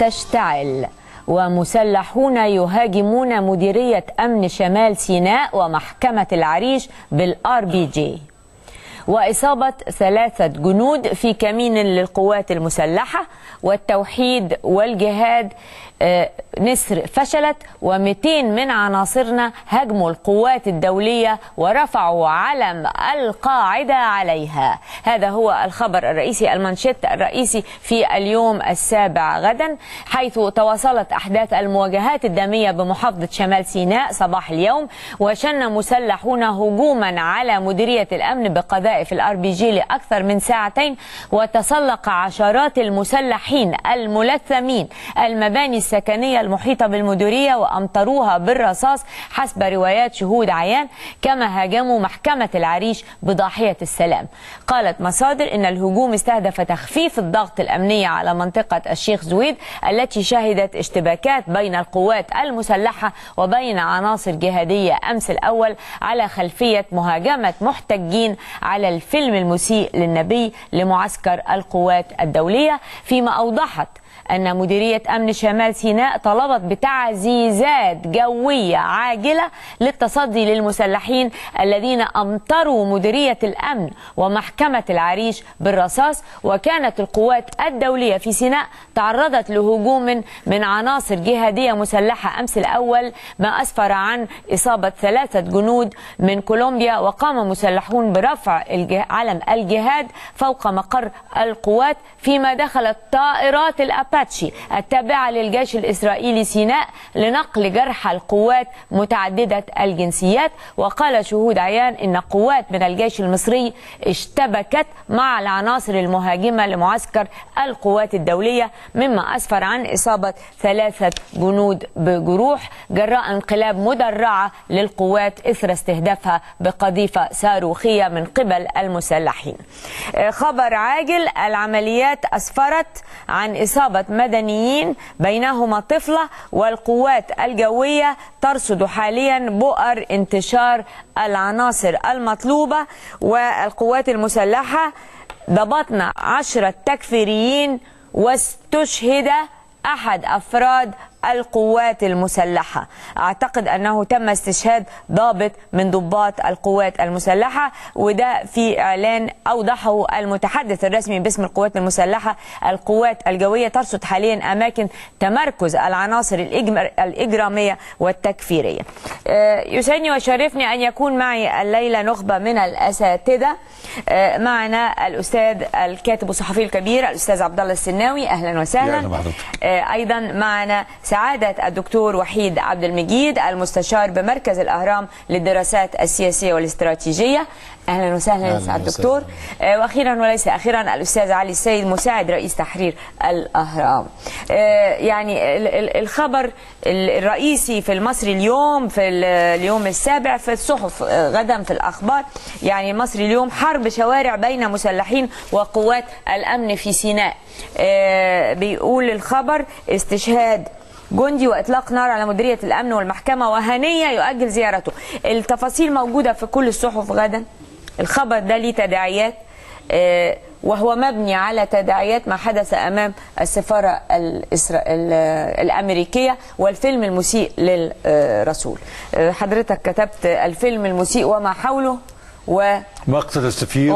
تشتعل ومسلحون يهاجمون مديرية أمن شمال سيناء ومحكمة العريش بالRBG، وإصابة 3 جنود في كمين للقوات المسلحة والتوحيد والجهاد نسر فشلت، و200 من عناصرنا هاجموا القوات الدولية ورفعوا علم القاعدة عليها. هذا هو الخبر الرئيسي، المانشيت الرئيسي في اليوم السابع غدا، حيث تواصلت أحداث المواجهات الدامية بمحافظة شمال سيناء صباح اليوم، وشن مسلحون هجوما على مديرية الأمن بقذائف الRBG لأكثر من ساعتين، وتسلق عشرات المسلحين الملثمين المباني السكنية المحيطة بالمديرية وأمطروها بالرصاص حسب روايات شهود عيان، كما هاجموا محكمة العريش بضاحية السلام. قالت مصادر إن الهجوم استهدف تخفيف الضغط الأمني على منطقة الشيخ زويد التي شهدت اشتباكات بين القوات المسلحة وبين عناصر جهادية أمس الأول، على خلفية مهاجمة محتجين على الفيلم المسيء للنبي لمعسكر القوات الدولية، فيما أوضحت أن مديرية أمن شمال سيناء طلبت بتعزيزات جوية عاجلة للتصدي للمسلحين الذين أمطروا مديرية الأمن ومحكمة العريش بالرصاص. وكانت القوات الدولية في سيناء تعرضت لهجوم من عناصر جهادية مسلحة أمس الأول، ما أسفر عن إصابة 3 جنود من كولومبيا، وقام مسلحون برفع علم الجهاد فوق مقر القوات، فيما دخلت طائرات الأبناء التابعة للجيش الإسرائيلي سيناء لنقل جرحى القوات متعددة الجنسيات. وقال شهود عيان إن قوات من الجيش المصري اشتبكت مع العناصر المهاجمة لمعسكر القوات الدولية، مما أسفر عن إصابة 3 جنود بجروح جراء انقلاب مدرعة للقوات إثر استهدافها بقذيفة صاروخية من قبل المسلحين. خبر عاجل، العمليات أسفرت عن إصابة مدنيين بينهما طفلة، والقوات الجوية ترصد حاليا بؤر انتشار العناصر المطلوبة، والقوات المسلحة ضبطنا 10 تكفيريين واستشهد أحد أفراد القوات المسلحة. أعتقد أنه تم استشهاد ضابط من ضباط القوات المسلحة، وده في إعلان أوضحه المتحدث الرسمي باسم القوات المسلحة. القوات الجوية ترصد حاليا أماكن تمركز العناصر الإجرامية والتكفيرية. يسعدني ويشرفني أن يكون معي الليلة نخبة من الأساتذة. معنا الأستاذ الكاتب والصحفي الكبير الأستاذ عبدالله السناوي، أهلا وسهلا. أيضا معنا سعادة الدكتور وحيد عبد المجيد المستشار بمركز الأهرام للدراسات السياسية والاستراتيجية، أهلا وسهلا سعادة الدكتور. وأخيرا وليس أخيرا الأستاذ علي السيد مساعد رئيس تحرير الأهرام. يعني الخبر الرئيسي في المصري اليوم، في اليوم السابع، في الصحف غدا، في الأخبار، يعني المصري اليوم حرب شوارع بين مسلحين وقوات الأمن في سيناء. بيقول الخبر استشهاد جندي واطلاق نار على مديريه الامن والمحكمه، وهنيه يؤجل زيارته. التفاصيل موجوده في كل الصحف غدا. الخبر ده ليه تداعيات، وهو مبني على تداعيات ما حدث امام السفاره الامريكيه والفيلم المسيء للرسول. حضرتك كتبت الفيلم المسيء وما حوله ومقتل السفير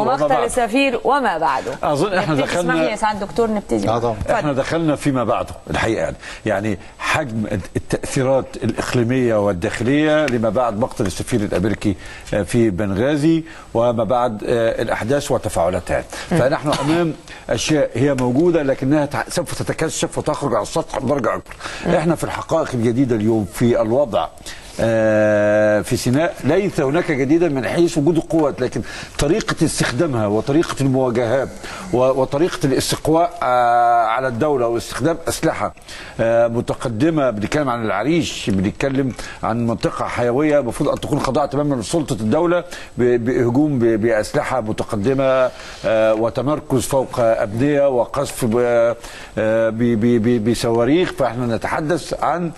وما بعده. اظن احنا دخلنا، اسمح لي يا سعاده الدكتور نبتدي. احنا دخلنا فيما بعده الحقيقه، يعني حجم التاثيرات الاقليميه والداخليه لما بعد مقتل السفير الامريكي في بنغازي وما بعد الاحداث وتفاعلاتها. فنحن امام اشياء هي موجوده لكنها سوف تتكشف وتخرج على السطح بدرجه اكبر. احنا في الحقائق الجديده اليوم في الوضع في سيناء ليس هناك جديدا من حيث وجود القوات، لكن طريقة استخدامها وطريقة المواجهات وطريقة الاستقواء على الدولة واستخدام أسلحة متقدمة. بنتكلم عن العريش، بنتكلم عن منطقة حيوية المفروض أن تكون خاضعة تماما لسلطة الدولة بهجوم بأسلحة متقدمة وتمركز فوق أبنية وقصف بصواريخ. فإحنا نتحدث عن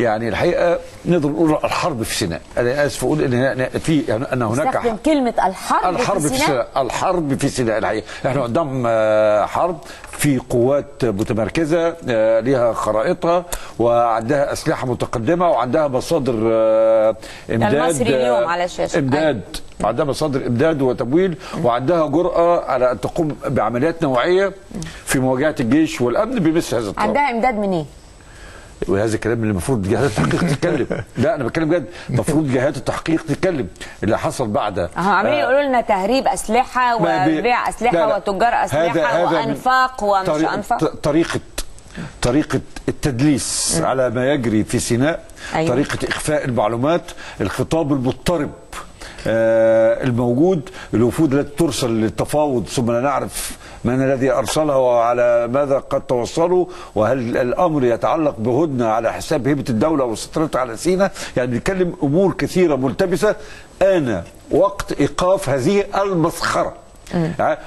يعني الحقيقه نقدر نقول الحرب في سيناء. انا اسف اقول ان في ان هناك كلمه الحرب في سيناء. الحرب في سيناء الحقيقه احنا قدام حرب في قوات متمركزه لها خرائطها وعندها اسلحه متقدمه وعندها مصادر امداد. المصري اليوم على الشاشه امداد، عندها مصادر امداد وتمويل وعندها جرأة على ان تقوم بعمليات نوعيه في مواجهه الجيش والامن بمثل هذا الطرح. عندها امداد منين؟ وهذا الكلام اللي المفروض جهات التحقيق تتكلم. لا انا بتكلم بجد، المفروض جهات التحقيق تتكلم اللي حصل بعدها. عمالين يقولوا لنا تهريب اسلحه وبيع اسلحه. لا لا. وتجار اسلحه وانفاق ومش انفاق. طريقة التدليس على ما يجري في سيناء. أيوة. طريقة إخفاء المعلومات، الخطاب المضطرب الموجود، الوفود التي ترسل للتفاوض ثم لا نعرف من الذي أرسلها وعلى ماذا قد توصلوا وهل الأمر يتعلق بهدنة على حساب هيبة الدولة وسيطرتها على سيناء. يعني بنتكلم أمور كثيرة ملتبسة. آن وقت إيقاف هذه المسخرة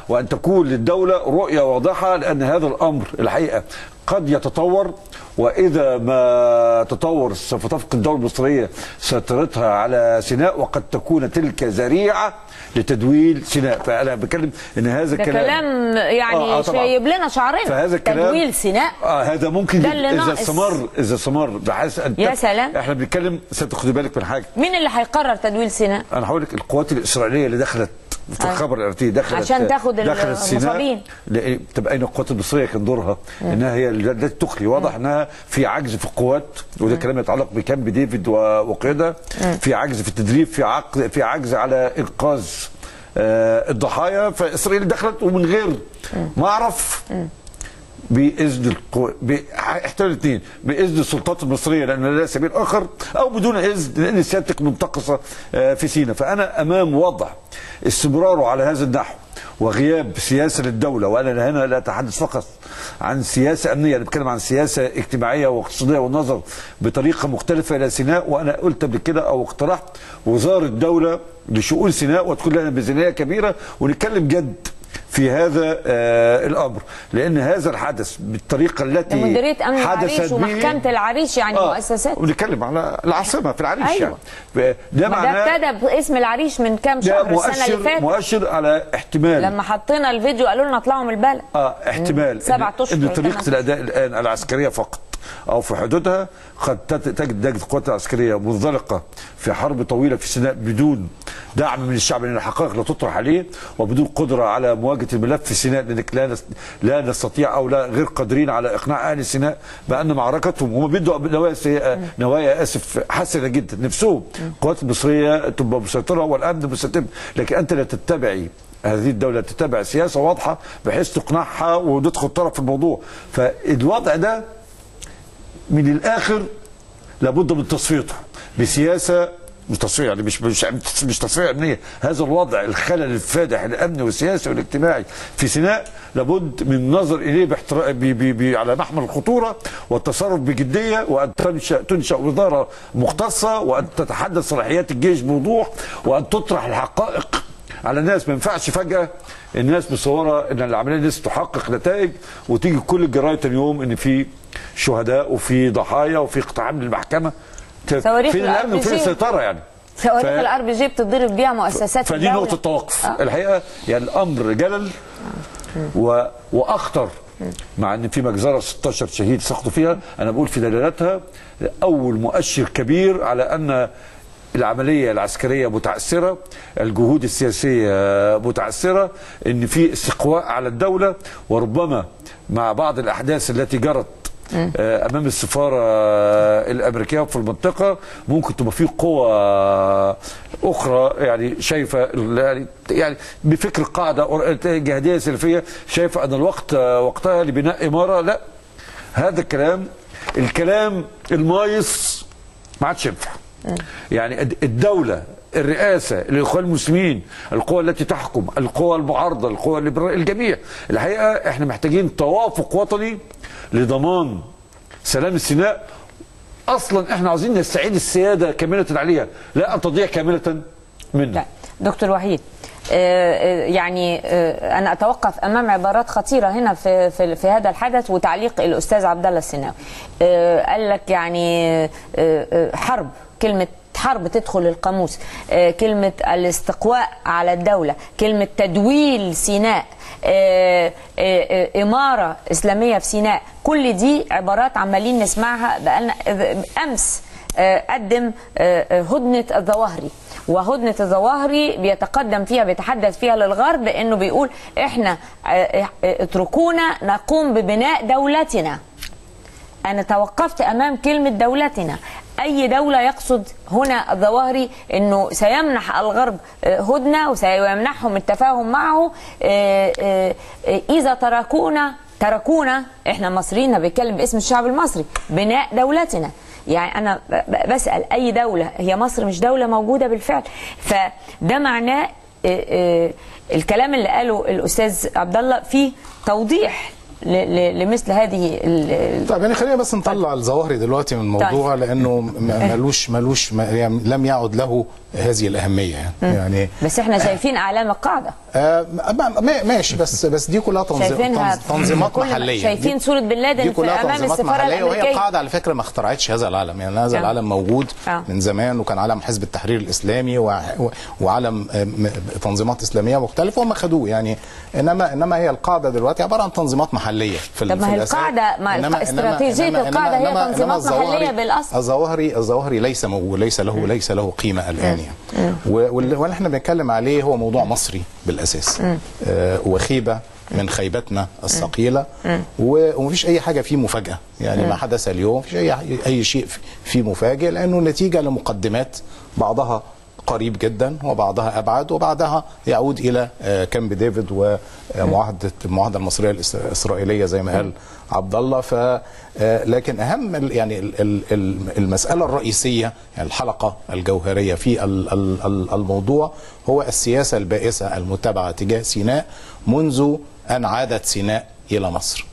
وأن تكون للدولة رؤية واضحة، لأن هذا الأمر الحقيقة قد يتطور، وإذا ما تطور سوف تفقد الدولة المصرية سيطرتها على سيناء وقد تكون تلك ذريعة لتدويل سيناء. فأنا بتكلم إن هذا كلام يعني شايب لنا شعرنا. فهذا تدويل سيناء هذا ممكن ده اللي ناقص. إذا استمر بحيث أن يا سلام. إحنا بنتكلم ستاخدي بالك من حاجة. مين اللي هيقرر تدويل سيناء؟ أنا هقول لك القوات الإسرائيلية اللي دخلت في الخبر الارتي دخلت سيناء. طب اين القوات المصريه كان دورها؟ انها هي التي تخلي. واضح انها في عجز في القوات، وده كلام يتعلق بكامب ديفيد وقيادة، في عجز في التدريب، في عجز على انقاذ الضحايا. فاسرائيل دخلت ومن غير ما اعرف باذن احتمال الاثنين، باذن السلطات المصريه لان لا سبيل اخر، او بدون اذن لان سيادتك منتقصه في سيناء. فانا امام وضع استمراره على هذا النحو وغياب سياسه للدوله، وانا هنا لا اتحدث فقط عن سياسه امنيه، انا بتكلم عن سياسه اجتماعيه واقتصاديه والنظر بطريقه مختلفه الى سيناء. وانا قلت قبل كده او اقترحت وزاره الدوله لشؤون سيناء وتكون لها ميزانيه كبيره ونتكلم جد في هذا الامر، لان هذا الحدث بالطريقه التي مديريه امن العريش ومحكمه العريش يعني مؤسسات، ونتكلم على العاصمه في العريش. أيوة. يعني ده معناه ده ابتدى باسم العريش من كام شهر السنه اللي فاتت، مؤشر على احتمال. لما حطينا الفيديو قالوا لنا اطلعوا من البلد. احتمال 7 اشهر ان طريقه الاداء الان العسكريه فقط أو في حدودها قد تجد القوات العسكرية منزلقة في حرب طويلة في سيناء بدون دعم من الشعب، لأن الحقائق لا تطرح عليه، وبدون قدرة على مواجهة الملف في سيناء، لأنك لا نستطيع أو لا غير قادرين على إقناع أهل سيناء بأن معركتهم هم بيدوا نوايا آسف حسنة جدا، نفسهم القوات المصرية تبقى مسيطرة والأمن مستتب، لكن أنت لا تتبعي هذه الدولة، تتبع سياسة واضحة بحيث تقنعها وتدخل طرف في الموضوع. فالوضع ده من الاخر لابد من تصفيته بسياسه تصفيه، يعني مش تصفيه امنيه. هذا الوضع الخلل الفادح الامني والسياسي والاجتماعي في سيناء لابد من النظر اليه على محمل الخطوره والتصرف بجديه، وان تنشا وزاره مختصه، وان تتحدث صلاحيات الجيش بوضوح، وان تطرح الحقائق على الناس. ما ينفعش فجاه الناس مصوره ان العمليه لسه تحقق نتائج وتيجي كل الجرايد تاني يوم ان في شهداء وفي ضحايا وفي اقتحام للمحكمه. صواريخ الامن وفين السيطره يعني؟ صواريخ الار بي جي بتضرب بيها مؤسسات فدي الدولة. نقطه توقف الحقيقه. يعني الامر جلل واخطر، مع ان في مجزره 16 شهيد سقطوا فيها. انا بقول في دلالتها اول مؤشر كبير على ان العملية العسكرية متعثرة، الجهود السياسية متعثرة، إن في استقواء على الدولة، وربما مع بعض الأحداث التي جرت أمام السفارة الأمريكية في المنطقة ممكن تبقى في قوى أخرى يعني شايفة يعني بفكر قاعدة جهادية سلفية شايفة أن الوقت وقتها لبناء إمارة. لا، هذا الكلام المايص ما عادش ينفع. يعني الدولة، الرئاسة، الإخوان المسلمين، القوى التي تحكم، القوى المعارضة، القوى الليبرالية، الجميع. الحقيقة احنا محتاجين توافق وطني لضمان سلام سيناء. أصلا احنا عاوزين نستعيد السيادة كاملة عليها، لا أن تضيع كاملة منا. دكتور وحيد يعني أنا أتوقف أمام عبارات خطيرة هنا في هذا الحدث وتعليق الأستاذ عبدالله السناوي. قال لك يعني حرب، كلمة حرب تدخل القاموس، كلمة الاستقواء على الدولة، كلمة تدويل سيناء، إمارة إسلامية في سيناء، كل دي عبارات عمالين نسمعها. بقالنا أمس قدم هدنة الظواهري، وهدنة الظواهري بيتقدم فيها بيتحدث فيها للغرب انه بيقول احنا اتركونا نقوم ببناء دولتنا. انا توقفت امام كلمة دولتنا. اي دولة يقصد هنا الظواهري انه سيمنح الغرب هدنة وسيمنحهم التفاهم معه اذا تركونا احنا المصريين، بيتكلم باسم الشعب المصري، بناء دولتنا. يعني أنا بسأل أي دولة، هي مصر مش دولة موجودة بالفعل؟ فده معناه الكلام اللي قاله الأستاذ عبد الله فيه توضيح لمثل هذه. طيب يعني خلينا بس نطلع الظواهري دلوقتي من الموضوع، لأنه ملوش يعني لم يعد له هذه الأهمية يعني بس احنا شايفين أعلام القاعدة. ماشي، بس دي كلها تنظيمات محلية، شايفين صورة بن لادن في أمام السفارة الأمريكية، وهي قاعدة على فكرة ما اخترعتش هذا العلم، يعني هذا العلم موجود من زمان، وكان علم حزب التحرير الإسلامي وعلم تنظيمات إسلامية مختلفة وهم خدوه يعني، إنما هي القاعدة دلوقتي عبارة عن تنظيمات محلية في الأساس. طب ما هي القاعدة، ما استراتيجية القاعدة هي تنظيمات محلية بالأصل. الظواهري ليس له قيمة الآن، واللي احنا بنتكلم عليه هو موضوع مصري بالاساس، وخيبه من خيبتنا الثقيله، ومفيش اي حاجه فيه مفاجاه يعني. ما حدث اليوم مفيش اي شيء فيه مفاجئ، لانه نتيجه لمقدمات بعضها قريب جدا وبعضها ابعد، وبعضها يعود الى كامب ديفيد والمعاهده المصريه الاسرائيليه زي ما قال عبد الله. لكن اهم يعني المساله الرئيسيه، يعني الحلقه الجوهريه في الموضوع، هو السياسه البائسه المتبعه تجاه سيناء منذ ان عادت سيناء الى مصر.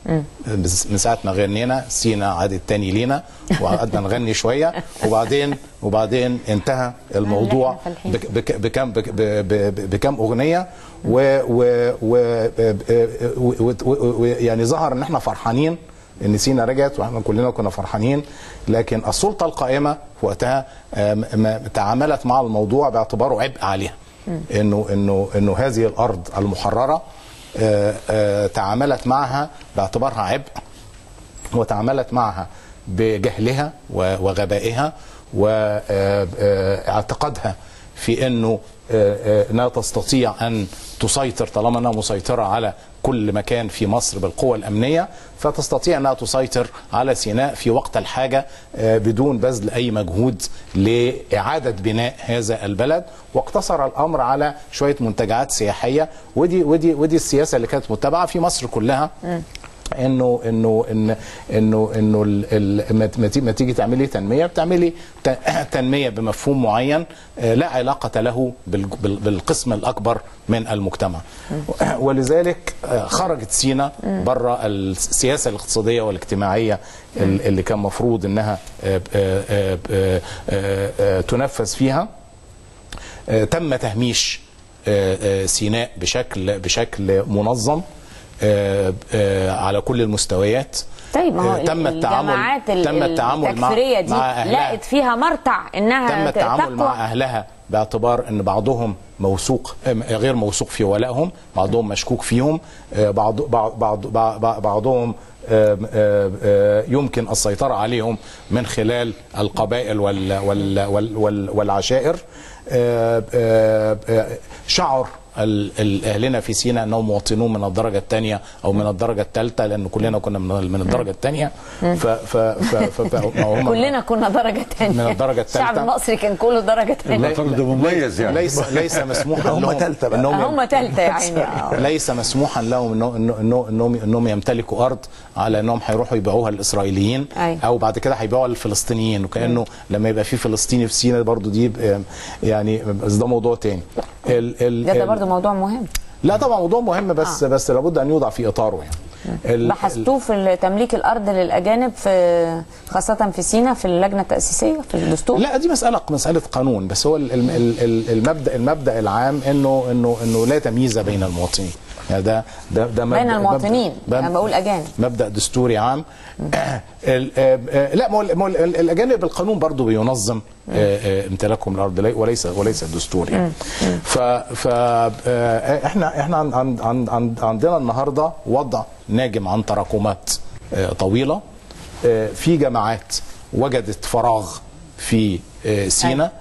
من ساعه ما غنينا سيناء عادت تاني لينا، وقعدنا نغني شويه وبعدين انتهى الموضوع بكم اغنيه، ويعني ظهر ان احنا فرحانين ان سينا رجعت، واحنا كلنا كنا فرحانين، لكن السلطه القائمه وقتها تعاملت مع الموضوع باعتباره عبء عليها، انه هذه الارض المحرره تعاملت معها باعتبارها عبء، وتعاملت معها بجهلها وغبائها واعتقادها في انه لا تستطيع ان تسيطر، طالما انها مسيطره على كل مكان في مصر بالقوى الامنيه، فتستطيع انها تسيطر على سيناء في وقت الحاجه بدون بذل اي مجهود لاعاده بناء هذا البلد، واقتصر الامر على شويه منتجعات سياحيه. ودي السياسه اللي كانت متبعه في مصر كلها، انه ما تيجي تعملي تنميه، بتعملي تنميه بمفهوم معين لا علاقه له بالقسم الاكبر من المجتمع. ولذلك خرجت سينا بره السياسه الاقتصاديه والاجتماعيه اللي كان مفروض انها تنفذ فيها. تم تهميش سيناء بشكل منظم على كل المستويات. طيب ما هو تم التعامل التكفيرية دي لقت فيها مرتع انها تم التعامل مع اهلها، باعتبار ان بعضهم موثوق غير موثوق في ولائهم، بعضهم مشكوك فيهم، بعضهم يمكن السيطرة عليهم من خلال القبائل والعشائر. شعر اهلنا في سيناء انهم مواطنون من الدرجه الثانيه او من الدرجه الثالثه، لان كلنا كنا من الدرجه الثانيه، كلنا كنا درجه ثانيه من الدرجه الثالثه. الشعب المصري كان كله درجه ثانيه، ده مميز يعني. ليس مسموحا لهم هم ثالثه يعني، ليس مسموحا لهم انهم يمتلكوا ارض على انهم هيروحوا يبيعوها للاسرائيليين او بعد كده هيبيعوها للفلسطينيين، وكانه لما يبقى في فلسطيني في سيناء برضو دي يعني، بس ده موضوع ثاني. ده برضو موضوع مهم. لا طبعا موضوع مهم، بس لابد ان يوضع في اطاره يعني. بحثتوه في تمليك الارض للاجانب في خاصه في سيناء في اللجنه التاسيسيه في الدستور؟ لا دي مساله قانون، بس هو المبدا العام انه لا تمييز بين المواطنين، يعني ده بين المواطنين، انا بقول اجانب، مبدا دستوري عام. لا ما الاجانب القانون برضو بينظم امتلاكهم الارض وليس الدستور يعني. فاحنا عندنا النهارده وضع ناجم عن تراكمات طويله في جماعات وجدت فراغ في سيناء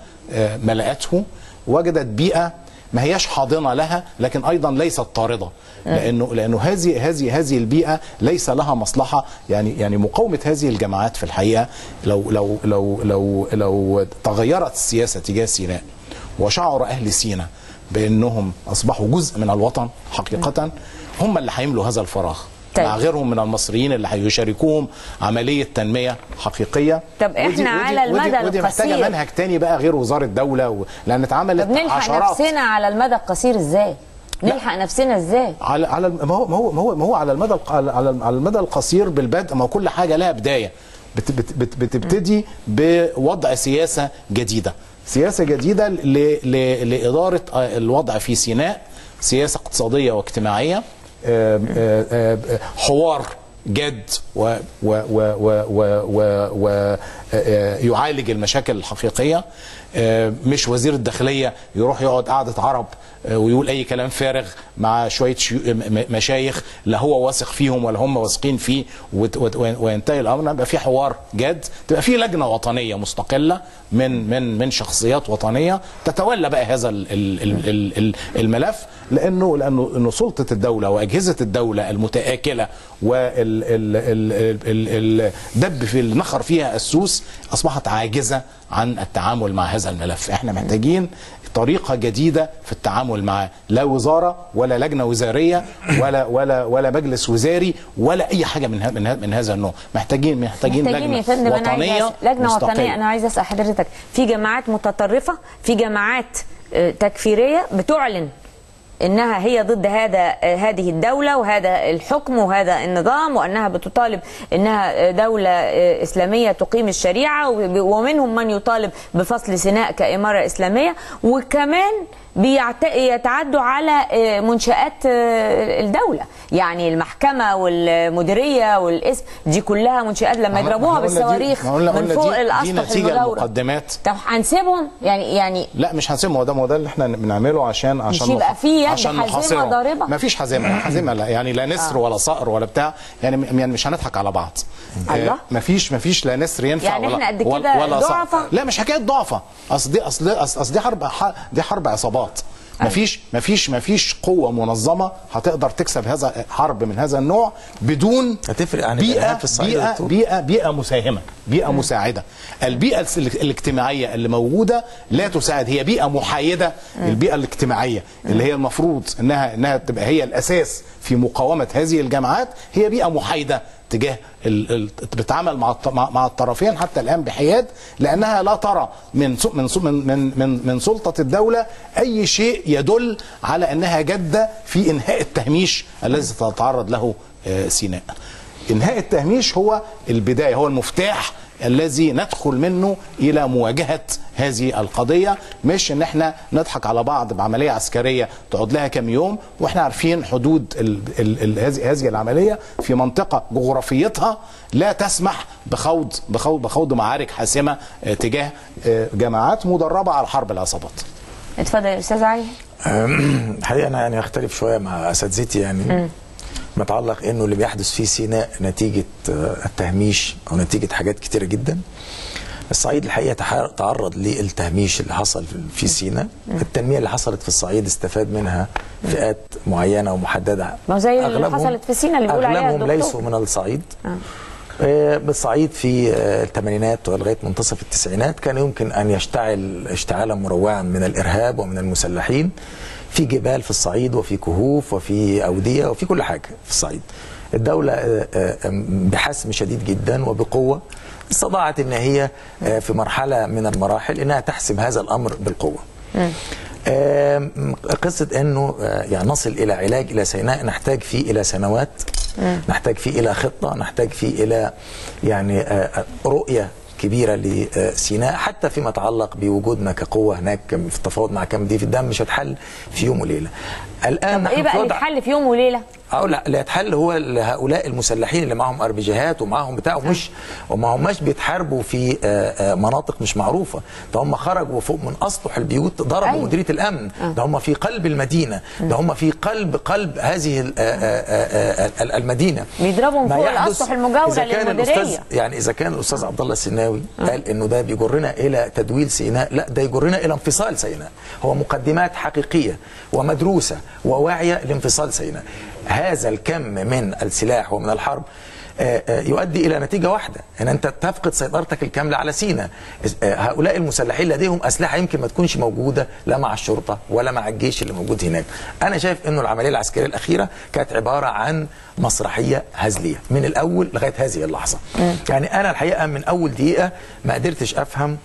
ملأته، وجدت بيئه ما هياش حاضنه لها لكن ايضا ليست طارده، لانه هذه البيئه ليس لها مصلحه، يعني مقاومه هذه الجماعات في الحقيقه لو لو لو لو لو تغيرت السياسه تجاه سيناء وشعر اهل سيناء بانهم اصبحوا جزء من الوطن حقيقه، هم اللي هيملوا هذا الفراغ مع غيرهم من المصريين اللي هيشاركوهم عمليه تنميه حقيقيه. طب احنا على المدى القصير ودي محتاجه منهج تاني بقى غير وزاره الدوله لان اتعملت عشرات. نلحق نفسنا على المدى القصير ازاي؟ نلحق نفسنا ازاي؟ على ما هو على المدى القصير بالبدء، ما كل حاجه لها بدايه، بتبتدي بوضع سياسه جديده لاداره الوضع في سيناء، سياسه اقتصاديه واجتماعيه، حوار جاد و يعالج المشاكل الحقيقية، مش وزير الداخلية يروح يقعد قعدة عرب ويقول أي كلام فارغ مع شوية مشايخ لا هو واثق فيهم ولا هم واثقين فيه وينتهي الأمر. يبقى في حوار جاد، تبقى في لجنة وطنية مستقلة من من من شخصيات وطنية تتولى بقى هذا الملف، لأنه سلطة الدولة وأجهزة الدولة المتآكلة والدب في النخر فيها السوس أصبحت عاجزة عن التعامل مع هذا الملف. احنا محتاجين طريقة جديدة في التعامل معه، لا وزارة ولا لجنة وزارية ولا مجلس وزاري ولا أي حاجة من هذا النوع. محتاجين لجنة وطنية مستقلة. أنا عايز أسأل حضرتك، في جماعات متطرفة، في جماعات تكفيرية بتعلن انها هي ضد هذه الدولة وهذا الحكم وهذا النظام، وانها بتطالب انها دولة اسلامية تقيم الشريعة، ومنهم من يطالب بفصل سيناء كإمارة اسلامية، وكمان بيتعدوا على منشآت الدولة، يعني المحكمة والمديرية والاسم دي كلها منشآت لما يضربوها بالصواريخ من فوق الأسطح المدورة. دي نتيجة المقدمات. طب هنسيبهم يعني لا مش هنسيبهم، هو ده اللي احنا بنعمله عشان يبقى في حزمة ضاربة. مفيش حزمة لا، يعني لا نسر ولا صقر ولا بتاع، يعني مش هنضحك على بعض. الله، مفيش لا نسر ينفع يعني ولا صقر. يعني احنا قد كده ضعفة؟ لا مش حكاية ضعفة، أصل دي حرب عصابات. مفيش قوة منظمة هتقدر تكسب هذا حرب من هذا النوع بدون هتفرق عن بيئة في بيئة مساهمة، بيئة مساعدة. البيئة الاجتماعية اللي موجودة لا تساعد، هي بيئة محايدة. البيئة الاجتماعية اللي هي المفروض انها تبقى هي الاساس في مقاومة هذه الجماعات هي بيئة محايدة تجاه بتتعامل مع الطرفين حتى الان بحياد، لانها لا ترى من سلطه الدوله اي شيء يدل على انها جاده في انهاء التهميش الذي تتعرض له سيناء. انهاء التهميش هو البدايه، هو المفتاح الذي ندخل منه الى مواجهه هذه القضيه، مش ان احنا نضحك على بعض بعمليه عسكريه تقعد لها كام يوم واحنا عارفين حدود هذه العمليه في منطقه جغرافيتها لا تسمح بخوض معارك حاسمه تجاه جماعات مدربه على حرب العصابات. اتفضل يا استاذ علي. الحقيقه انا يعني اختلف شويه مع اساتذتي، يعني متعلق انه اللي بيحدث في سيناء نتيجه التهميش او نتيجه حاجات كتيره جدا. الصعيد الحقيقه تعرض للتهميش اللي حصل في سيناء، التنميه اللي حصلت في الصعيد استفاد منها فئات معينه ومحدده، ما زي اللي حصلت في سيناء اللي بيقول عليها الدكتور اغلبهم ليسوا من الصعيد. بالصعيد في الثمانينات ولغايه منتصف التسعينات كان يمكن ان يشتعل اشتعالا مروعا من الارهاب ومن المسلحين في جبال في الصعيد وفي كهوف وفي أودية وفي كل حاجة في الصعيد. الدولة بحسم شديد جدا وبقوة استطاعت ان هي في مرحلة من المراحل انها تحسم هذا الامر بالقوة. قصة انه يعني نصل الى علاج الى سيناء نحتاج فيه الى سنوات الناس. نحتاج فيه إلى خطة، نحتاج فيه إلى يعني رؤية كبيرة لسيناء، حتى فيما يتعلق بوجودنا كقوة هناك في التفاوض مع كامب ديفيد. ده مش هتحل في يوم وليلة. الآن طب إيه بقى اللي يتحل في يوم وليلة؟ لا، اللي هيتحل هو هؤلاء المسلحين اللي معهم اربجيهات ومعهم بتاع وما هماش بيتحاربوا في مناطق مش معروفه. ده هم خرجوا فوق من اسطح البيوت، ضربوا مديريه الامن، ده هم في قلب المدينه، ده هم في قلب هذه المدينه، بيضربوا من فوق الاسطح المجاوره للمديريه. يعني اذا كان الاستاذ عبد الله السناوي قال انه ده بيجرنا الى تدويل سيناء، لا، ده يجرنا الى انفصال سيناء. هو مقدمات حقيقيه ومدروسه وواعيه لانفصال سيناء. هذا الكم من السلاح ومن الحرب يؤدي إلى نتيجة واحدة، أن أنت تفقد سيطرتك الكاملة على سيناء. هؤلاء المسلحين لديهم أسلحة يمكن ما تكونش موجودة لا مع الشرطة ولا مع الجيش اللي موجود هناك. أنا شايف أنه العملية العسكرية الأخيرة كانت عبارة عن مسرحية هزلية من الأول لغاية هذه اللحظة. يعني أنا الحقيقة من أول دقيقة ما قدرتش أفهم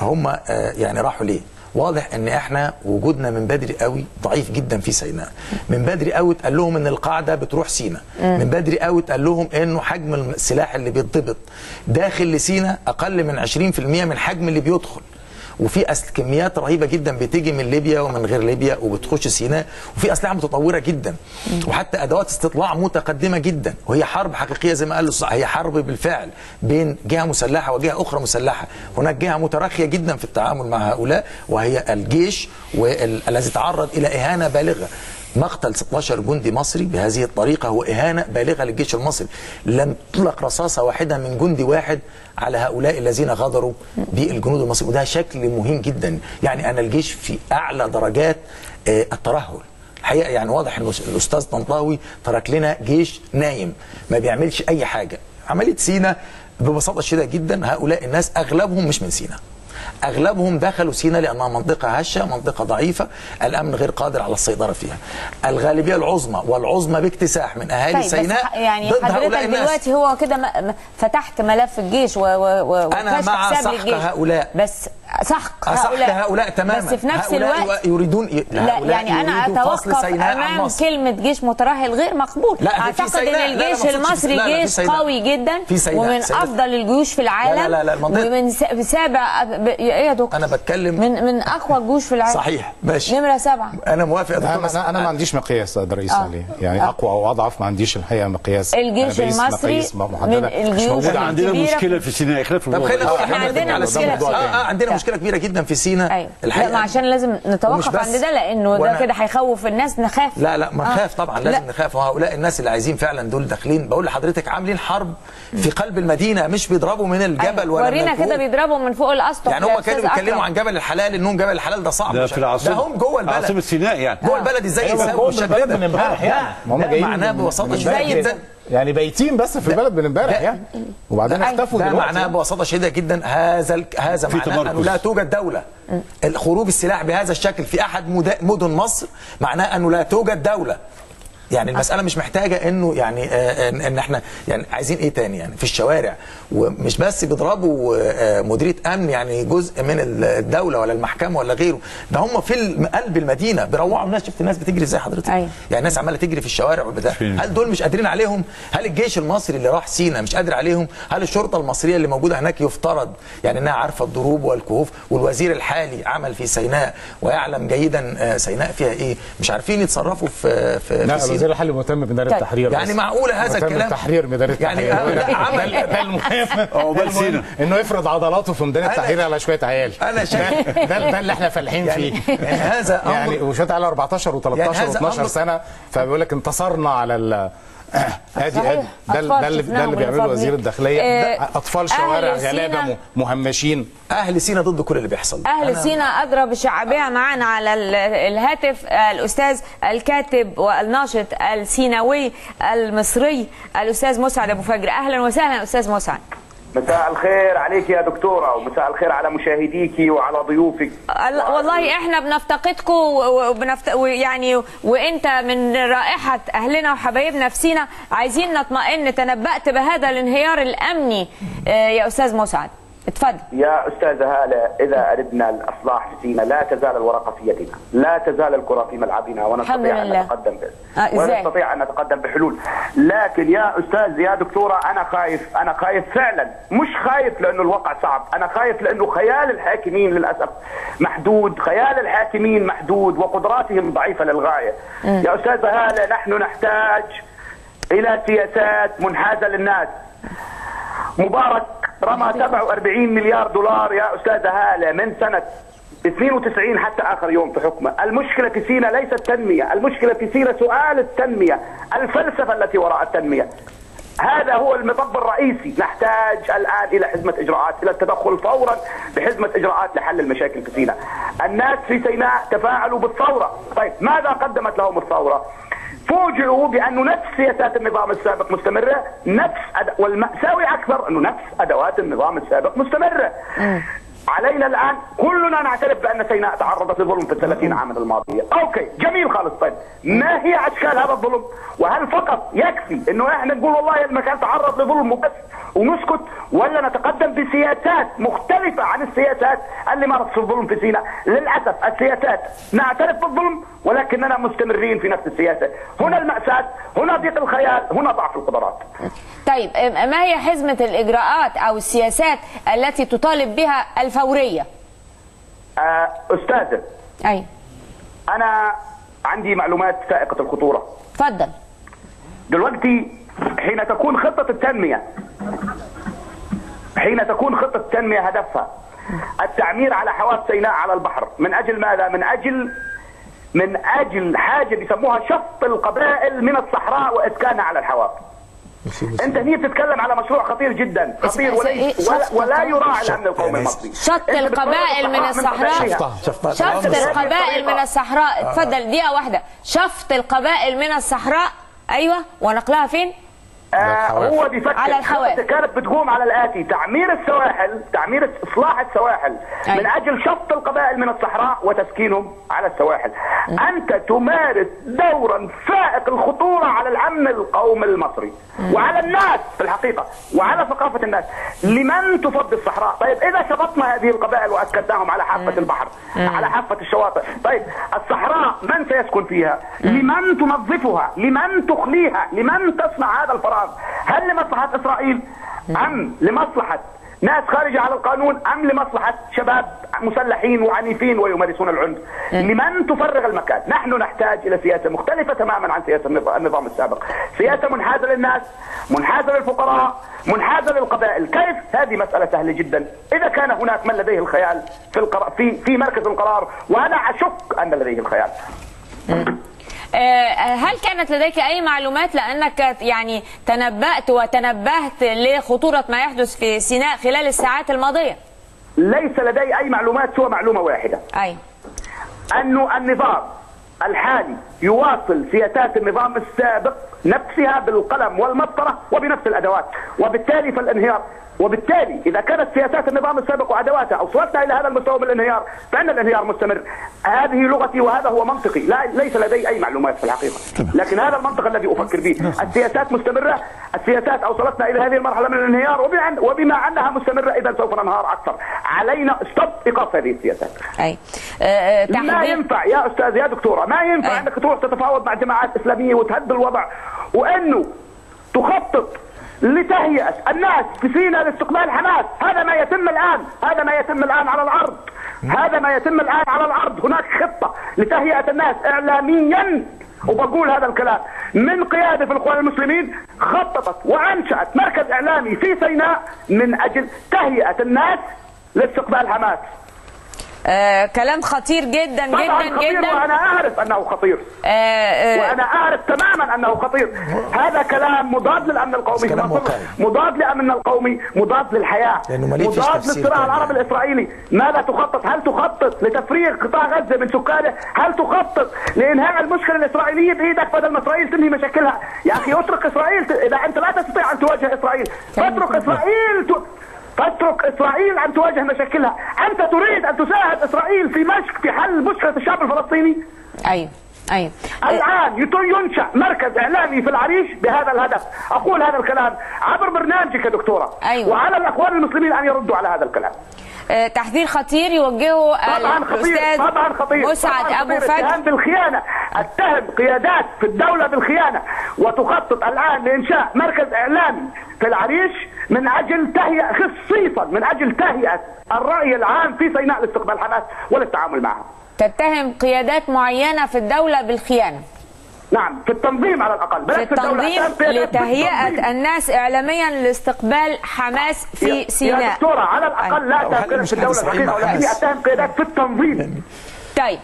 هم يعني راحوا ليه. واضح ان احنا وجودنا من بدري قوي ضعيف جدا في سيناء. من بدري قوي اتقال لهم ان القاعده بتروح سيناء، من بدري قوي اتقال لهم انه حجم السلاح اللي بيتضبط داخل لسيناء اقل من 20% من حجم اللي بيدخل، وفي كميات رهيبه جدا بتيجي من ليبيا ومن غير ليبيا وبتخش سيناء، وفي اسلحه متطوره جدا وحتى ادوات استطلاع متقدمه جدا. وهي حرب حقيقيه زي ما قال الاستاذ، هي حرب بالفعل بين جهه مسلحه وجهه اخرى مسلحه. هناك جهه متراخيه جدا في التعامل مع هؤلاء وهي الجيش، والذي تعرض الى اهانه بالغه. مقتل 16 جندي مصري بهذه الطريقه هو اهانه بالغه للجيش المصري. لم تطلق رصاصه واحده من جندي واحد على هؤلاء الذين غدروا بالجنود المصري، وده شكل مهم جدا. يعني انا الجيش في اعلى درجات الترهل الحقيقه. يعني واضح ان الاستاذ طنطاوي ترك لنا جيش نايم ما بيعملش اي حاجه. عمليه سيناء ببساطه شديده جدا هؤلاء الناس اغلبهم مش من سيناء، اغلبهم دخلوا سيناء لانها منطقه هشه، منطقه ضعيفه، الامن غير قادر على السيطره فيها. الغالبيه العظمى والعظمى باكتساح من اهالي سيناء يعني ضد هؤلاء الناس. دلوقتي هو كده فتحت ملف الجيش انا مع سحق هؤلاء، بس سحق هؤلاء تماما، بس في نفس الوقت يريدون يعني انا اتوقف امام كلمه جيش مترهل غير مقبول. اعتقد ان الجيش المصري جيش قوي جدا ومن افضل الجيوش في العالم ومن سابع. ايه يا دكتور؟ انا بتكلم من اقوى الجيوش في العالم. صحيح، ماشي، نمره 7. انا موافق يا دكتور. انا ما عنديش مقياس اقدر اقيس عليه، يعني اقوى او اضعف ما عنديش الحقيقه مقياس. الجيش المصري من الجيوش عندنا مشكله في سيناء خلاف. طب خلينا نقول احنا عندنا مشكله في عندنا مشكله كبيره جدا في سيناء. أيوة. الحقيقه لا، ما عشان لازم نتوقف عند ده لانه ده كده هيخوف الناس. نخاف؟ لا ما نخاف طبعا، لازم نخاف. وهؤلاء الناس اللي عايزين فعلا دول داخلين، بقول لحضرتك عاملين حرب في قلب المدينه، مش بيضربوا من الجبل ولا من فوق. ورينا كده بيضربوا من فوق الاسطح. هم كانوا بيتكلموا عن جبل الحلال، انهم جبل الحلال ده صعب، ده هم جوه البلد، عاصمه سيناء يعني جوه البلد. ازاي يساووا الشكل ده؟ هم جايين معناه ببساطه شديده يعني بايتين بس في البلد من امبارح يعني، وبعدين اختفوا دلوقتي. ده معناه ببساطه شديده جدا هذا معناه انه لا توجد دوله. خروج السلاح بهذا الشكل في احد مدن مصر معناه انه لا توجد دوله. يعني المسألة مش محتاجة انه يعني ان احنا يعني عايزين ايه تاني يعني في الشوارع. ومش بس بيضربوا مديرية امن يعني جزء من الدولة ولا المحكمة ولا غيره، ده هم في قلب المدينة بيروعوا الناس. شفت الناس بتجري ازاي حضرتك؟ أيوة. يعني الناس عمالة تجري في الشوارع والبتاع. هل دول مش قادرين عليهم؟ هل الجيش المصري اللي راح سيناء مش قادر عليهم؟ هل الشرطة المصرية اللي موجودة هناك يفترض يعني انها عارفة الضروب والكهوف؟ والوزير الحالي عمل في سيناء ويعلم جيدا سيناء فيها ايه. مش عارفين يتصرفوا في سيناء. زي الحل مهتم بمدار التحرير يعني بس. معقوله هذا الكلام؟ تحرير مدار التحرير يعني عمل المهم انه يفرض عضلاته في ميدان التحرير على شويه عيال. انا شايف ده اللي احنا فالحين فيه يعني هذا امر يعني وشويه على 14 و13 و12 سنه، فبيقول لك انتصرنا على ادي ده اللي بيعمله وزير الداخليه. اطفال شوارع غلابه مهمشين. اهل سيناء ضد كل اللي بيحصل. اهل سيناء ادرى بشعبها. معانا على الهاتف الاستاذ الكاتب والناشط السيناوي المصري الاستاذ مسعد ابو فجر. اهلا وسهلا استاذ مسعد. مساء الخير عليك يا دكتوره، ومساء الخير على مشاهديكي وعلى ضيوفك. والله احنا بنفتقدكم يعني وانت من رائحه اهلنا وحبايبنا في سيناء. عايزين نطمئن، تنبأت بهذا الانهيار الامني يا استاذ مسعد؟ اتفضل. يا أستاذة هالة، إذا أردنا الإصلاح في سينا لا تزال الورقة في يدنا، لا تزال الكرة في ملعبنا، ونستطيع أن نتقدم ونستطيع أن نتقدم بحلول. لكن يا أستاذ يا دكتورة، أنا خايف، أنا خايف فعلا، مش خايف لأنه الواقع صعب، أنا خايف لأنه خيال الحاكمين للأسف محدود، خيال الحاكمين محدود وقدراتهم ضعيفة للغاية. يا أستاذة هالة، نحن نحتاج إلى سياسات منحازة للناس. مبارك رمى 47 مليار دولار يا أستاذة هالة من سنة 92 حتى آخر يوم في حكمه. المشكلة في سينا ليست التنمية، المشكلة في سينا سؤال التنمية، الفلسفة التي وراء التنمية، هذا هو المطب الرئيسي. نحتاج الآن إلى حزمة إجراءات، إلى التدخل فورا بحزمة إجراءات لحل المشاكل في سينا. الناس في سيناء تفاعلوا بالثورة، طيب ماذا قدمت لهم الثورة؟ فوجئوا بأنه نفس سياسات النظام السابق مستمرة، نفس والمأساوي أكثر أنه نفس أدوات النظام السابق مستمرة. علينا الآن كلنا نعترف بأن سيناء تعرضت لظلم في ال30 عاما الماضية. أوكي جميل خالص، طيب ما هي أشكال هذا الظلم؟ وهل فقط يكفي أنه إحنا نقول والله المكان تعرض لظلم وبس ونسكت، ولا نتقدم بسياسات مختلفة عن السياسات اللي مارست الظلم في سيناء؟ للأسف السياسات نعترف بالظلم ولكننا مستمرين في نفس السياسة. هنا المأساة، هنا ضيق الخيال، هنا ضعف القدرات. طيب ما هي حزمة الإجراءات أو السياسات التي تطالب بها الفورية؟ أستاذة أي، أنا عندي معلومات سائقة الخطورة. اتفضل. دلوقتي حين تكون خطة التنمية، حين تكون خطة التنمية هدفها التعمير على حواف سيناء على البحر، من أجل ماذا؟ من أجل حاجة بيسموها شفط القبائل من الصحراء وإسكانها على الحواف. أنت هنا بتتكلم على مشروع خطير جدا، خطير ولا يراعي الأمن القومي المصري. شفط القبائل من الصحراء، شفط القبائل من الصحراء. اتفضل دقيقة واحدة. شفط القبائل من الصحراء، أيوه، ونقلها فين؟ هو بيفكر على الحواف. كانت بتقوم على الآتي: تعمير السواحل، تعمير إصلاح السواحل من أجل شفط القبائل من الصحراء وتسكينهم على السواحل. أنت تمارس دورا فائق الخطورة على الأمن القومي المصري وعلى الناس في الحقيقة وعلى ثقافة الناس. لمن تفضي الصحراء؟ طيب إذا شفطنا هذه القبائل وأسكنناهم على حافة البحر، على حافة الشواطئ، طيب الصحراء من سيسكن فيها؟ لمن تنظفها؟ لمن تخليها؟ لمن تصنع هذا الفراغ؟ هل لمصلحة إسرائيل أم لمصلحة ناس خارجة على القانون أم لمصلحة شباب مسلحين وعنيفين ويمارسون العنف؟ لمن تفرغ المكان؟ نحن نحتاج إلى سياسة مختلفة تماما عن سياسة النظام السابق، سياسة منحازة للناس، منحازة للفقراء، منحازة للقبائل. كيف؟ هذه مسألة سهلة جدا إذا كان هناك من لديه الخيال في مركز القرار، وأنا أشك أن لديه الخيال. هل كانت لديك أي معلومات، لأنك يعني تنبأت وتنبهت لخطورة ما يحدث في سيناء خلال الساعات الماضية؟ ليس لدي أي معلومات سوى معلومة واحدة، أي أنه النظام الحالي يواصل سياسات النظام السابق نفسها بالقلم والمسطرة وبنفس الأدوات، وبالتالي فالانهيار، وبالتالي إذا كانت سياسات النظام السابق وأدواتها أوصلتها إلى هذا المستوى من الانهيار فإن الانهيار مستمر. هذه لغتي وهذا هو منطقي، لا ليس لدي أي معلومات في الحقيقة، لكن هذا المنطق الذي أفكر به. السياسات مستمرة، السياسات أوصلتنا إلى هذه المرحلة من الانهيار، وبما أنها مستمرة إذا سوف ننهار أكثر. علينا إيقاف هذه السياسات. أي ما ينفع يا أستاذ يا دكتورة، ما ينفع أنك تروح تتفاوض مع جماعات إسلامية وتهدي الوضع، وأنه تخطط لتهيئة الناس في سيناء لاستقبال حماس. هذا ما يتم الآن، هذا ما يتم الآن على الأرض، هذا ما يتم الآن على الأرض. هناك خطة لتهيئة الناس إعلاميا، وبقول هذا الكلام من قيادة في الإخوان المسلمين، خططت وأنشأت مركز إعلامي في سيناء من أجل تهيئة الناس لاستقبال حماس. كلام خطير جدا جدا جدا، وأنا أعرف أنه خطير، وأنا أعرف تماما أنه خطير. هذا كلام مضاد للأمن القومي، مضاد لأمننا القومي، مضاد للحياة، مضاد للصراع العربي الإسرائيلي. ماذا تخطط؟ هل تخطط لتفريغ قطاع غزة من سكانه؟ هل تخطط لإنهاء المشكلة الإسرائيلية بإيدك بدل ما إسرائيل تنهي مشاكلها؟ يا أخي اترك إسرائيل، إذا أنت لا تستطيع أن تواجه إسرائيل فاترك إسرائيل فاترك إسرائيل أن تواجه مشاكلها. أنت تريد أن تساعد إسرائيل في حل مشكلة الشعب الفلسطيني؟ أيوه. ايوه. الان ينشا مركز اعلامي في العريش بهذا الهدف، اقول هذا الكلام عبر برنامجك يا دكتوره. ايوه. وعلى الاخوان المسلمين ان يردوا على هذا الكلام. تحذير خطير يوجهه الاستاذ مسعد ابو فجر. الاتهام بالخيانه، اتهم قيادات في الدوله بالخيانه، وتخطط الان لانشاء مركز اعلامي في العريش من اجل تهيئه، خصيصا من اجل تهيئه الراي العام في سيناء لاستقبال حماس وللتعامل معها. تتهم قيادات معينه في الدوله بالخيانه. نعم، في التنظيم على الاقل، بل في التنظيم لتهيئه الناس اعلاميا لاستقبال حماس في سيناء. يا دكتوره على الاقل لا تتهم في الدوله بالخيانه، ولكن اتهم قيادات في التنظيم. طيب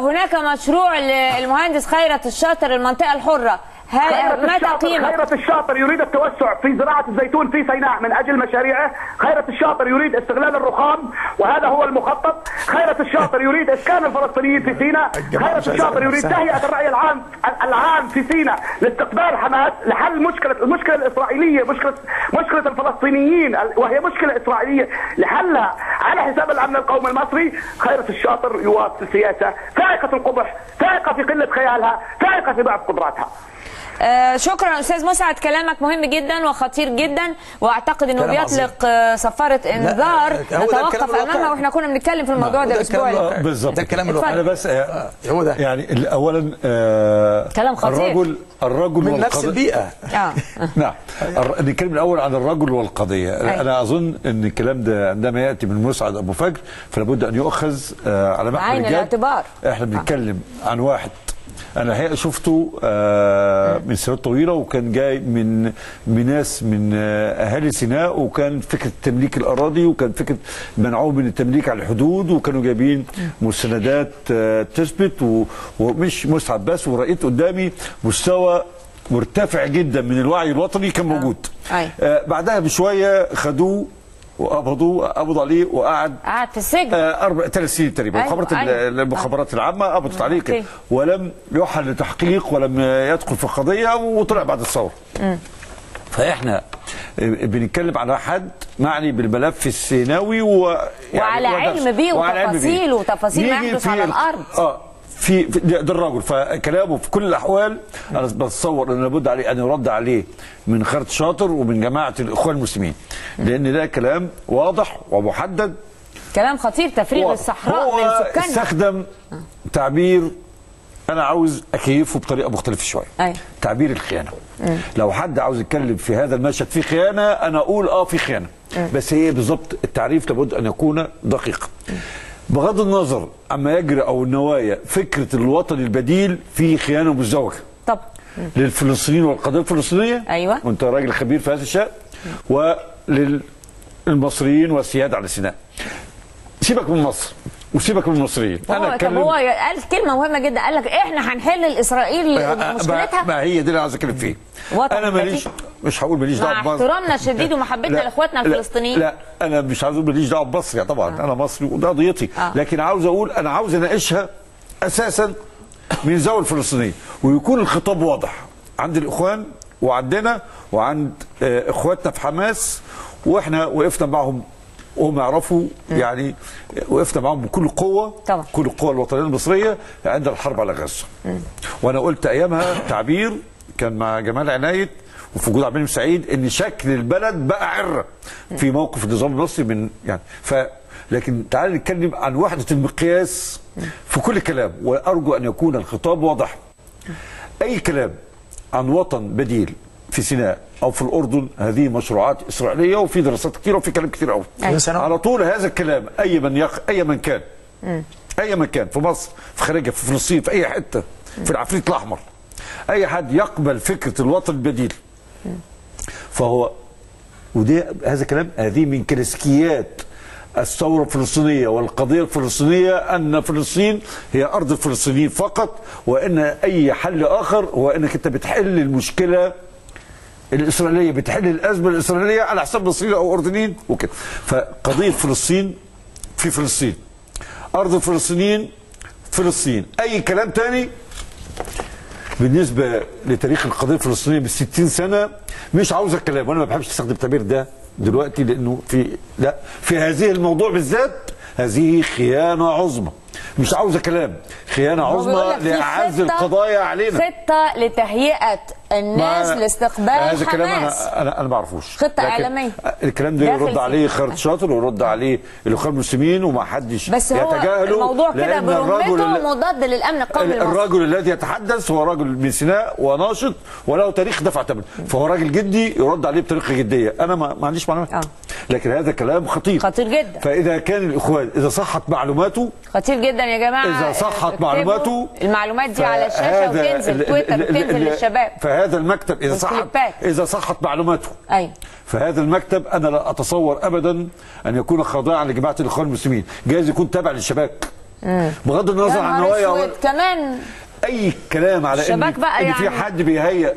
هناك مشروع للمهندس خيرت الشاطر، المنطقه الحره، خيرت الشاطر يريد التوسع في زراعة الزيتون في سيناء من أجل مشاريعه. خيرت الشاطر يريد استغلال الرخام وهذا هو المخطط. خيرت الشاطر يريد إسكان الفلسطينيين في سيناء. خيرت الشاطر يريد تهيئة الرأي العام في سيناء لاستقبال حماس لحل المشكلة الإسرائيلية، مشكلة الفلسطينيين وهي مشكلة إسرائيلية لحلها على حساب الأمن القومي المصري. خيرت الشاطر يواصل سياسة فائقة القبح، فائقة في قلة خيالها، فائقة في ضعف قدراتها. شكرا استاذ مسعد، كلامك مهم جدا وخطير جدا، واعتقد انه بيطلق صفاره انذار نتوقف امامها، واحنا كنا بنتكلم في الموضوع ده الاسبوع اللي بالظبط. ده الكلام الواقع. انا بس هو ده يعني اولا كلام خطير. الرجل من نفس البيئه. نعم، نتكلم الاول عن الرجل والقضيه. انا اظن ان الكلام ده عندما ياتي من مسعد ابو فجر فلابد ان يؤخذ على محمل الجد، بعين الاعتبار. احنا بنتكلم عن واحد أنا الحقيقة شفته من سنوات طويلة، وكان جاي من ناس من أهالي سيناء، وكان فكرة تمليك الأراضي، وكان فكرة منعهم من التمليك على الحدود، وكانوا جايبين مستندات تثبت، ومش مسعد بس، ورأيت قدامي مستوى مرتفع جدا من الوعي الوطني كان موجود. بعدها بشوية خدوه وقبضوه، قبضوا عليه وقعد في السجن 3 سنين تقريبا. المخابرات العامه قبضت عليه كده، ولم يحل لتحقيق ولم يدخل في القضيه، وطلع بعد الثوره. فاحنا بنتكلم على حد معني بالملف السيناوي وعلى علم بيه وتفاصيله وتفاصيل ما يحدث على الارض. في ده الراجل، فكلامه في كل الاحوال انا بتصور ان لابد عليه ان يرد عليه من خيرت شاطر ومن جماعه الاخوان المسلمين، لان ده كلام واضح ومحدد، كلام خطير. تفريغ الصحراء من سكانها. استخدم تعبير انا عاوز اكيفه بطريقه مختلفه شويه، تعبير الخيانه. لو حد عاوز يتكلم في هذا المشهد في خيانه، انا اقول في خيانه، بس هي بالظبط التعريف لابد ان يكون دقيقا. بغض النظر عما يجري او النوايا، فكره الوطن البديل في خيانه مزدوجه طبعا للفلسطينيين والقضيه الفلسطينيه. ايوه، وانت راجل خبير في هذا الشأن، وللمصريين والسياده على سيناء. سيبك من مصر وسيبك من المصريين. هو قال كلمه مهمه جدا، قال لك احنا هنحل الاسرائيل مشكلتها. ما هي دي اللي عايز اتكلم فيه. انا ماليش، مش هقول ماليش دعوه بمصر، مع احترامنا الشديد ومحبتنا لاخواتنا الفلسطينيين. لا انا مش عايز اقول ماليش دعوه بمصر طبعا، انا مصري وده قضيتي، لكن عاوز اقول انا عاوز اناقشها اساسا من زاويه الفلسطينيه، ويكون الخطاب واضح عند الاخوان وعندنا وعند اخواتنا في حماس، واحنا وقفنا معهم وهم يعرفوا يعني، وقفنا معاهم بكل قوه طبعا، كل القوى الوطنيه المصريه عند الحرب على غزه. وانا قلت ايامها تعبير كان مع جمال عنايت وفي وجود عبد المنعم سعيد، ان شكل البلد بقى عره في موقف النظام المصري من يعني لكن تعالى نتكلم عن وحده المقياس في كل كلام، وارجو ان يكون الخطاب واضح. اي كلام عن وطن بديل في سيناء او في الاردن، هذه مشروعات اسرائيليه وفي دراسات كثيره وفي كلام كثير قوي. على طول هذا الكلام اي من كان في مصر، في خارجها، في فلسطين، في اي حته، في العفريت الاحمر، اي حد يقبل فكره الوطن البديل فهو، وده هذا الكلام، هذه من كلاسيكيات الثوره الفلسطينيه والقضيه الفلسطينيه، ان فلسطين هي ارض الفلسطينيين فقط، وان اي حل اخر هو انك انت بتحل المشكله الاسرائيليه، بتحل الازمه الاسرائيليه على حساب مصريين او اردنيين وكده. فقضيه فلسطين في فلسطين، ارض الفلسطينيين فلسطين، اي كلام تاني بالنسبه لتاريخ القضيه الفلسطينيه ب 60 سنه مش عاوز الكلام. وانا ما بحبش استخدم التعبير ده دلوقتي، لانه في هذه الموضوع بالذات هذه خيانه عظمى. مش عاوزه كلام، خيانه عظمى لاعز القضايا علينا. خطه لتهيئه الناس لاستقبال هذا الكلام انا ما اعرفوش، خطه اعلاميه الكلام ده يرد عليه خيرت الشاطر ويرد عليه الاخوان المسلمين وما حدش يتجاهله. الموضوع كده برمته مضاد للامن القومي المصري. الرجل الذي يتحدث هو راجل من سيناء وناشط وله تاريخ دفع ثمن، فهو راجل جدي يرد عليه بطريقه جديه. انا ما عنديش معلومات لكن هذا كلام خطير خطير جدا. فاذا كان الاخوان اذا صحت معلوماته خطير جدا يا جماعه، اذا صحت معلوماته المعلومات دي على الشاشه وتنزل تويتر وتنزل للشباب. فهذا المكتب اذا صحت معلوماته ايوه، فهذا المكتب انا لا اتصور ابدا ان يكون خاضعا لجماعه الاخوان المسلمين. جايز يكون تابع للشباك بغض النظر عن نوايا كمان اي كلام على ان في حد بيهيئ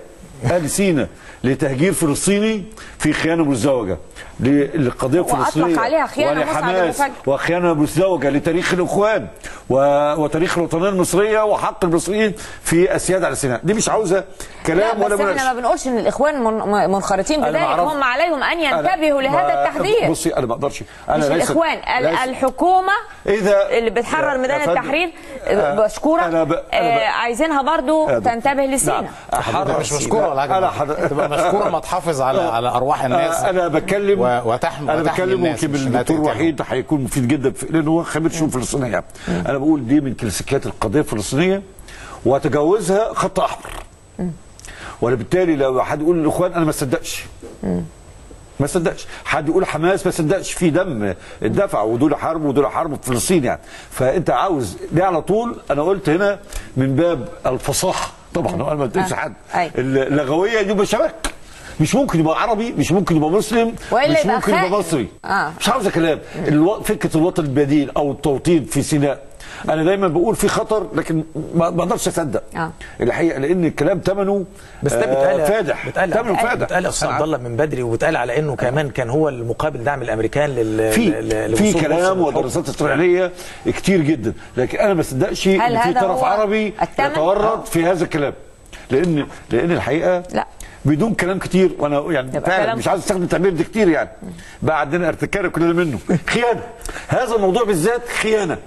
اهل سينا لتهجير فلسطيني في خيانه مزدوجه للقضيه الفلسطينيه ولحماس وخيانه مزدوجه لتاريخ الاخوان وتاريخ الوطنيه المصريه وحق المصريين في السياده على سيناء. دي مش عاوزه كلام ولا مناقشه. احنا ما بنقولش ان الاخوان منخرطين بذلك، هم عليهم ان ينتبهوا لهذا التحذير. بصي انا ما اقدرش، انا ليس الاخوان الحكومه إذا اللي بتحرر ميدان التحرير مشكوره عايزينها برضو تنتبه لسينا. حرر مش مشكوره ولا حاجه، تبقى مشكوره ما تحافظ على ارواح الناس. انا بتكلم ممكن الدكتور وحيد هيكون مفيد جدا لان هو خبير شؤون فلسطينيه. انا بقول دي من كلاسيكيات القضيه الفلسطينيه وتجاوزها خط احمر، وبالتالي لو حد يقول الاخوان انا ما صدقش، ما صدقش حد يقول حماس ما صدقش، في دم الدفع ودول حرب في فلسطين يعني. فانت عاوز ليه على طول؟ انا قلت هنا من باب الفصاحه طبعا انا ما قلتش حد اللغويه دي بشبك، مش ممكن يبقى عربي، مش ممكن يبقى مسلم، مش ممكن يبقى مصري. مش عاوز كلام. فكره الوطن البديل او التوطين في سيناء انا دايما بقول في خطر لكن ما بقدرش اصدق الحقيقه لان الكلام ثمنه فادح، ثمنه فادح. بتقال استاذ عبد الله من بدري وبتقال على انه كمان كان هو المقابل دعم الامريكان في كلام ودراسات اسرائيليه كتير جدا، لكن انا ما اصدقش ان في طرف عربي يتورط في هذا الكلام لان الحقيقه لا بدون كلام كتير. وانا يعني فعلا مش عايز استخدم التعبير ده كتير يعني بعدين ارتكاري كلنا منه خيانه. هذا الموضوع بالذات خيانه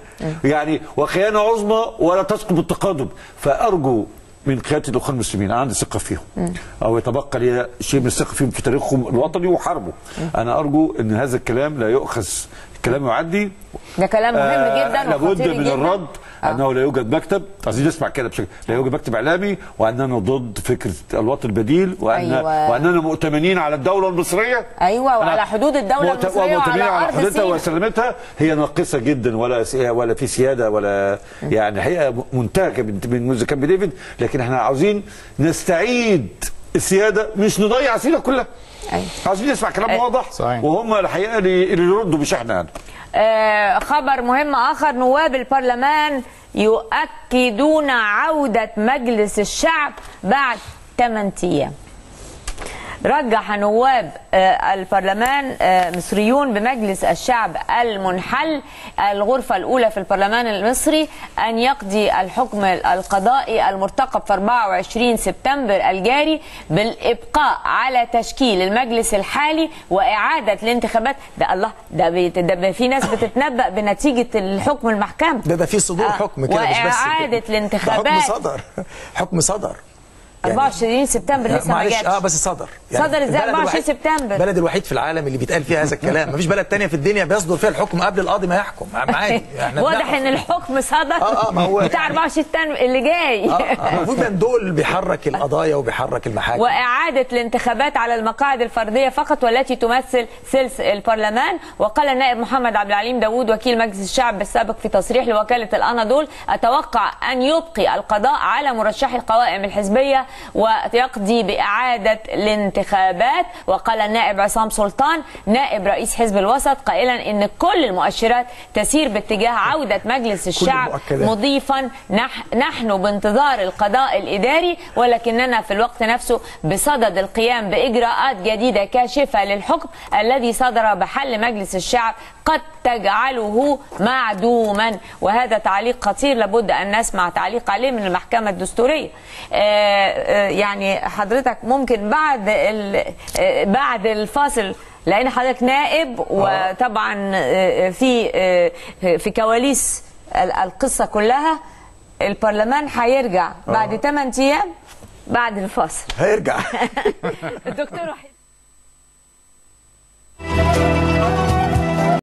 يعني وخيانه عظمى ولا تسقط بالتقادم. فارجو من قياده الاخوان المسلمين، انا عندي ثقه فيهم او يتبقى لي شيء من الثقه فيهم في تاريخهم الوطني وحربه. انا ارجو ان هذا الكلام لا يؤخذ، كلام يعدي ده كلام مهم جدا لابد من جداً. الرد انه لا يوجد مكتب، عايزين نسمع كده بشكل لا يوجد مكتب اعلامي واننا ضد فكره الوطن البديل واننا مؤتمنين على الدوله المصريه وعلى حدود الدوله المصريه وعلى حدودها وسلامتها. هي ناقصه جدا ولا في سياده ولا يعني حقيقه منتهكه منذ كامب ديفيد. لكن احنا عاوزين نستعيد السياده مش نضيع سينا كلها. عايزين نسمع كلام واضح صحيح. وهم الحقيقه اللي يردوا مش احنا يعني. خبر مهم اخر، نواب البرلمان يؤكدون عوده مجلس الشعب بعد 8 ايام. رجح نواب البرلمان مصريون بمجلس الشعب المنحل الغرفة الأولى في البرلمان المصري أن يقضي الحكم القضائي المرتقب في 24 سبتمبر الجاري بالإبقاء على تشكيل المجلس الحالي وإعادة الانتخابات. ده الله ده في ناس بتتنبأ بنتيجة الحكم المحكمة ده في صدور حكم كده مش بس وإعادة الانتخابات. حكم صدر يعني 24 سبتمبر لسه ما جاتش. بس صدر يعني صدر ازاي 24 سبتمبر؟ البلد الوحيد في العالم اللي بيتقال فيها هذا الكلام، مفيش بلد ثانيه في الدنيا بيصدر فيها الحكم قبل القاضي ما يحكم. عادي واضح ان الحكم صدر ما هو بتاع 24 اللي جاي. المفروض ان دول بيحرك القضايا وبيحرك المحاكم. واعاده الانتخابات على المقاعد الفرديه فقط والتي تمثل ثلث البرلمان. وقال النائب محمد عبد العليم داوود وكيل مجلس الشعب السابق في تصريح لوكاله الاناضول: اتوقع ان يبقي القضاء على مرشحي القوائم الحزبيه ويقضي بإعادة الانتخابات. وقال النائب عصام سلطان نائب رئيس حزب الوسط قائلا إن كل المؤشرات تسير باتجاه عودة مجلس الشعب، مضيفا نحن بانتظار القضاء الإداري ولكننا في الوقت نفسه بصدد القيام بإجراءات جديدة كاشفة للحكم الذي صدر بحل مجلس الشعب قد تجعله معدوما. وهذا تعليق خطير لابد أن نسمع تعليق عليه من المحكمة الدستورية. يعني حضرتك ممكن بعد الفاصل لان حضرتك نائب وطبعا في كواليس القصه كلها البرلمان هيرجع بعد 8 ايام بعد الفصل هيرجع. الدكتور وحيد